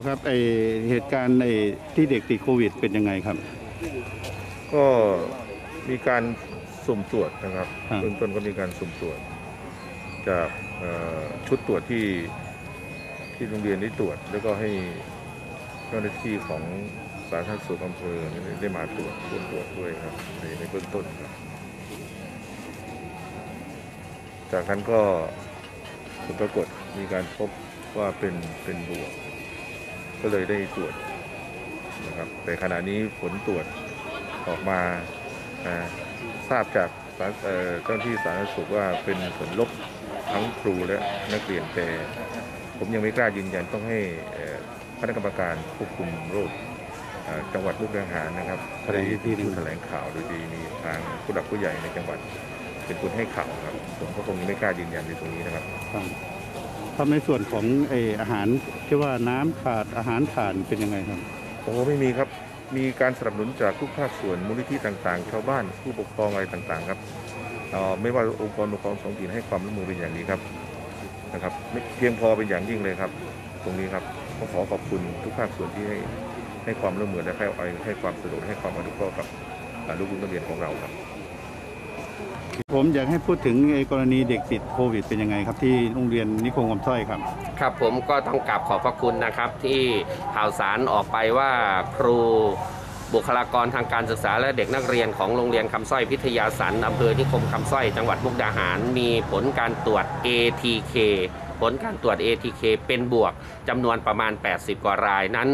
ครับเหตุการณ์ในที่เด็กติดโควิดเป็นยังไงครับก็มีการสุ่มตรวจนะครับเบื้องต้นก็มีการสุ่มตรวจจากชุดตรวจที่โรงเรียนได้ตรวจแล้วก็ให้เจ้าหน้าที่ของสาธารณสุขอำเภอได้มาตรวจด้วยครับในเบื้องต้นครับจากนั้นก็ปรากฏมีการพบว่าเป็นบวกก็เลยได้ตรวจนะครับแต่ขณะนี้ผลตรวจออกมาทราบจากเจ้าหน้าที่สาธารณสุขว่าเป็นผลลบทั้งครูและนักเรียนแต่ผมยังไม่กล้ายืนยันต้องให้คณะกรรมการควบคุมโรคจังหวัดมุกดาหารนะครับได้ที่แถลงข่าวโดยดีมีทางผู้หลักผู้ใหญ่ในจังหวัดเป็นคนให้ข่าวครับผมก็คงไม่กล้ายืนยันในตรงนี้นะครับทำในส่วนของอาหารที่ว่าน้ำขาดอาหารขาดเป็นยังไงครับโอ้ไม่มีครับมีการสนับสนุนจากทุกภาคส่วนมูลนิธิต่างๆชาวบ้านผู้ปกครองอะไรต่างๆครับไม่ว่าองค์กรปกครองท้องถิ่นให้ความร่วมมือเป็นอย่างนี้ครับนะครับเพียงพอเป็นอย่างยิ่งเลยครับตรงนี้ครับก็ขอขอบคุณทุกภาคส่วนที่ให้ความร่วมมือและให้ความสะดวกให้ความอนุเคราะห์กับลูกนักเรียนของเราครับผมอยากให้พูดถึงกรณีเด็กติดโควิดเป็นยังไงครับที่โรงเรียนนิคมคำสร้อยครับครับผมก็ต้องกราบขอบพระคุณนะครับที่ข่าวสารออกไปว่าครูบุคลากรทางการศึกษาและเด็กนักเรียนของโรงเรียนคำสร้อยพิทยาสันอำเภอนิคมคำสร้อยจังหวัดมุกดาหารมีผลการตรวจ ATK ผลการตรวจ ATK เป็นบวกจำนวนประมาณ80กว่ารายนั้น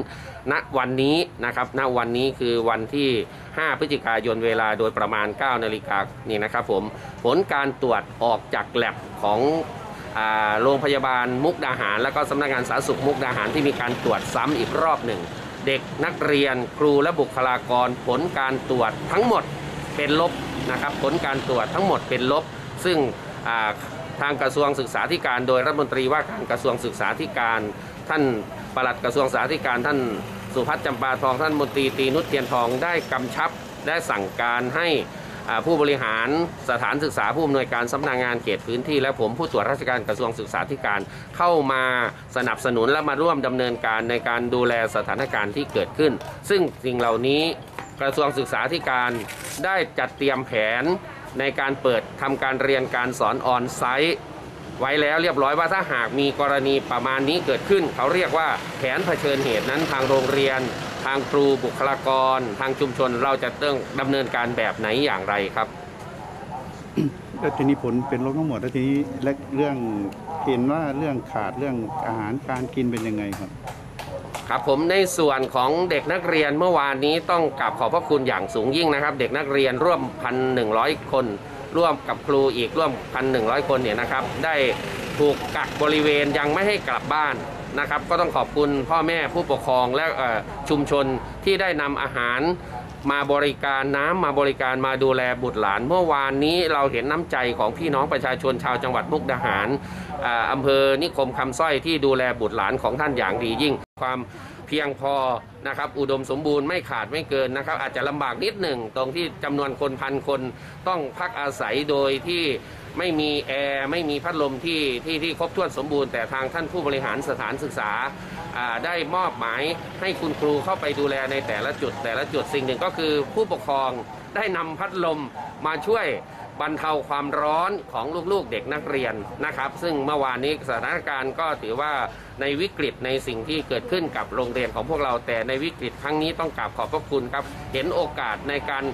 ณวันนี้นะครับณวันนี้คือวันที่5พฤศจิกายนเวลาโดยประมาณ 9 นาฬิกานี่นะครับผมผลการตรวจออกจากแลบของโรงพยาบาลมุกดาหารและก็สำนักงานสาธารณสุขมุกดาหารที่มีการตรวจซ้ำอีกรอบหนึ่งเด็กนักเรียนครูและบุคลากรผลการตรวจทั้งหมดเป็นลบนะครับผลการตรวจทั้งหมดเป็นลบซึ่งทางกระทรวงศึกษาธิการโดยรัฐมนตรีว่าการกระทรวงศึกษาธิการท่านปลัดกระทรวงศึกษาธิการท่านสุพัฒน์จำปาทองท่านมนตรีตรีนุชเทียนทองได้กำชับและสั่งการให้ผู้บริหารสถานศึกษาผู้อำนวยการสำนักงานเขตพื้นที่และผมผู้ตรวจราชการกระทรวงศึกษาธิการเข้ามาสนับสนุนและมาร่วมดำเนินการในการดูแลสถานการณ์ที่เกิดขึ้นซึ่งสิ่งเหล่านี้กระทรวงศึกษาธิการได้จัดเตรียมแผนในการเปิดทำการเรียนการสอนออนไซต์ไว้แล้วเรียบร้อยว่าถ้าหากมีกรณีประมาณนี้เกิดขึ้นเขาเรียกว่าแผนเผชิญเหตุนั้นทางโรงเรียนทางครูบุคลากรทางชุมชนเราจะต้องดำเนินการแบบไหนอย่างไรครับแล้วทีนี้ผลเป็นลบทั้งหมดแล้วทีนี้เรื่องเห็นว่าเรื่องขาดเรื่องอาหารการกินเป็นยังไงครับครับผมในส่วนของเด็กนักเรียนเมื่อวานนี้ต้องกราบขอบพระคุณอย่างสูงยิ่งนะครับเด็กนักเรียนร่วม 1,100 คนร่วมกับครูอีกร่วม 1,100 คนเนี่ยนะครับได้ถูกกักบริเวณยังไม่ให้กลับบ้านนะครับก็ต้องขอบคุณพ่อแม่ผู้ปกครองและชุมชนที่ได้นำอาหารมาบริการน้ำมาบริการมาดูแลบุตรหลานเมื่อวานนี้เราเห็นน้ำใจของพี่น้องประชาชนชาวจังหวัดมุกดาหารอำเภอนิคมคำสร้อยที่ดูแลบุตรหลานของท่านอย่างดียิ่งความเพียงพอนะครับอุดมสมบูรณ์ไม่ขาดไม่เกินนะครับอาจจะลำบากนิดหนึ่งตรงที่จำนวนคนพันคนต้องพักอาศัยโดยที่ไม่มีแอร์ไม่มีพัดลมที่ครบถ้วนสมบูรณ์แต่ทางท่านผู้บริหารสถานศึกษาได้มอบหมายให้คุณครูเข้าไปดูแลในแต่ละจุดสิ่งหนึ่งก็คือผู้ปกครองได้นำพัดลมมาช่วยบรรเทาความร้อนของลูกๆเด็กนักเรียนนะครับซึ่งเมื่อวานนี้สถานการณ์ก็ถือว่าในวิกฤตในสิ่งที่เกิดขึ้นกับโรงเรียนของพวกเราแต่ในวิกฤตครั้งนี้ต้องกราบขอบพระคุณครับเห็นโอกาสในการ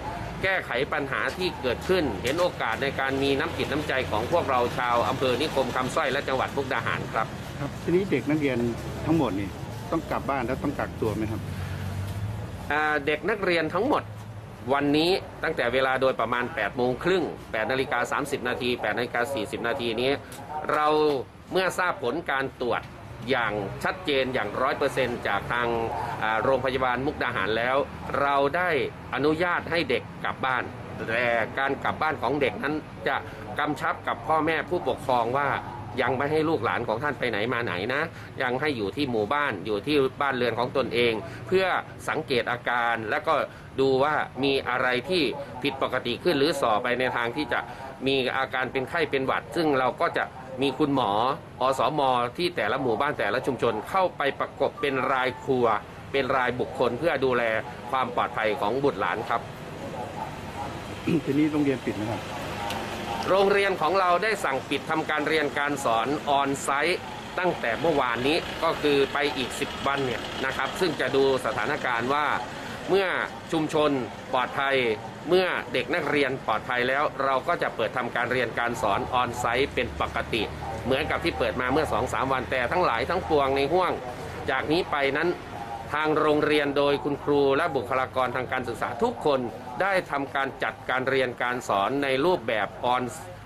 แก้ไขปัญหาที่เกิดขึ้นเห็นโอกาสในการมีน้ำจิตน้ำใจของพวกเราชาวอำเภอนิคมคำสร้อยและจังหวัดมุกดาหารครับครับทีนี้เด็กนักเรียนทั้งหมดนี่ต้องกลับบ้านแล้วต้องกักตัวไหมครับเด็กนักเรียนทั้งหมดวันนี้ตั้งแต่เวลาโดยประมาณ 8:30 น. 8:30 น. 8:40 น. นี้เราเมื่อทราบผลการตรวจอย่างชัดเจนอย่าง 100% จากทางโรงพยาบาลมุกดาหารแล้วเราได้อนุญาตให้เด็กกลับบ้านแต่การกลับบ้านของเด็กนั้นจะกำชับกับพ่อแม่ผู้ปกครองว่ายังไม่ให้ลูกหลานของท่านไปไหนมาไหนนะยังให้อยู่ที่หมู่บ้านอยู่ที่บ้านเรือนของตนเองเพื่อสังเกตอาการและก็ดูว่ามีอะไรที่ผิดปกติขึ้นหรือส่อไปในทางที่จะมีอาการเป็นไข้เป็นหวัดซึ่งเราก็จะ มีคุณหมออสม.ที่แต่ละหมู่บ้านแต่ละชุมชนเข้าไปประกบเป็นรายครัวเป็นรายบุคคลเพื่อดูแลความปลอดภัยของบุตรหลานครับที่นี่โรงเรียนปิดนะครับโรงเรียนของเราได้สั่งปิดทำการเรียนการสอนออนไซต์ตั้งแต่เมื่อวานนี้ก็คือไปอีก10วันเนี่ยนะครับซึ่งจะดูสถานการณ์ว่าเมื่อชุมชนปลอดภัยเมื่อเด็กนักเรียนปลอดภัยแล้วเราก็จะเปิดทำการเรียนการสอนออนไซต์เป็นปกติเหมือนกับที่เปิดมาเมื่อ 2-3 วันแต่ทั้งหลายทั้งปวงในห่วงจากนี้ไปนั้นทางโรงเรียนโดยคุณครูและบุคลากรทางการศึกษาทุกคนได้ทำการจัดการเรียนการสอนในรูปแบบออน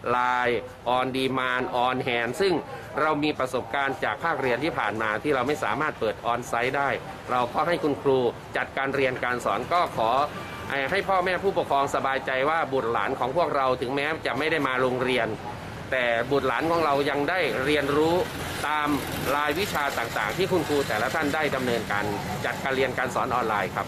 ไลน์ออนดีมานด์ออนแฮนด์ซึ่งเรามีประสบการณ์จากภาคเรียนที่ผ่านมาที่เราไม่สามารถเปิดออนไซต์ได้เราก็ให้คุณครูจัดการเรียนการสอนก็ขอให้พ่อแม่ผู้ปกครองสบายใจว่าบุตรหลานของพวกเราถึงแม้จะไม่ได้มาโรงเรียนแต่บุตรหลานของเรายังได้เรียนรู้ตามรายวิชาต่างๆที่คุณครูแต่ละท่านได้ดำเนินการจัดการเรียนการสอนออนไลน์ครับ